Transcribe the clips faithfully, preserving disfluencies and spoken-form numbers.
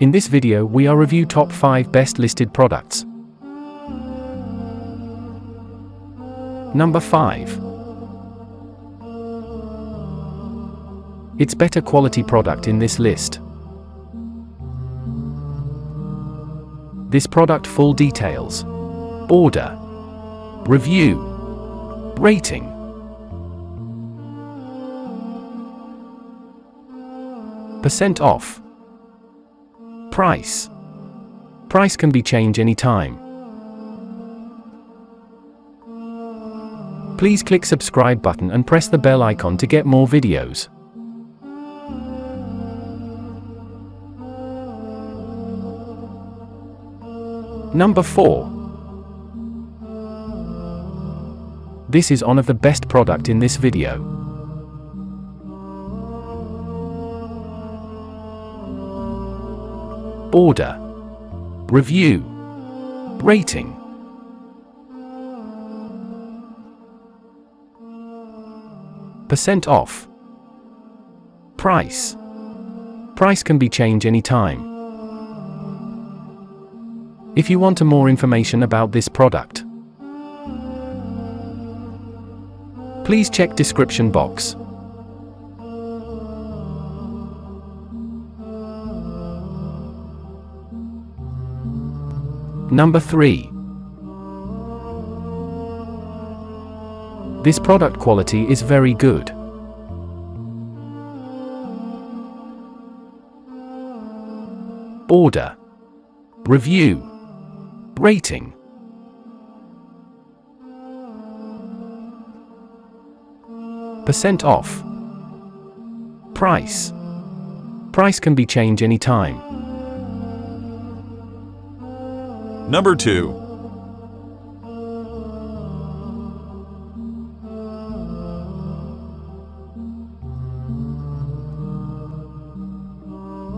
In this video we are review top five best listed products. Number five. It's better quality product in this list. This product full details. Order. Review. Rating. Percent off. Price. Price can be changed anytime. Please click subscribe button and press the bell icon to get more videos. Number four. This is one of the best product in this video. Order. Review. Rating. Percent off. Price. Price can be changed anytime. If you want more information about this product, please check description box. Number three. This product quality is very good. Order. Review. Rating. Percent off. Price. Price can be changed anytime. Number two.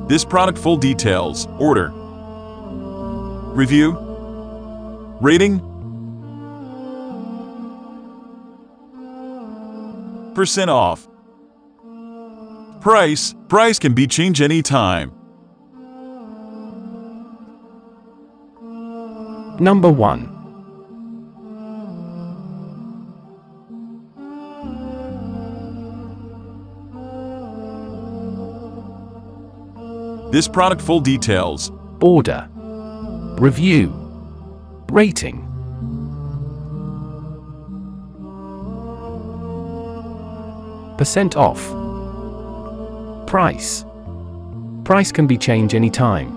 This product full details. Order. Review. Rating. Percent off. Price. Price can be changed anytime. Number one. This product full details. Order. Review. Rating. Percent off. Price. Price can be changed anytime.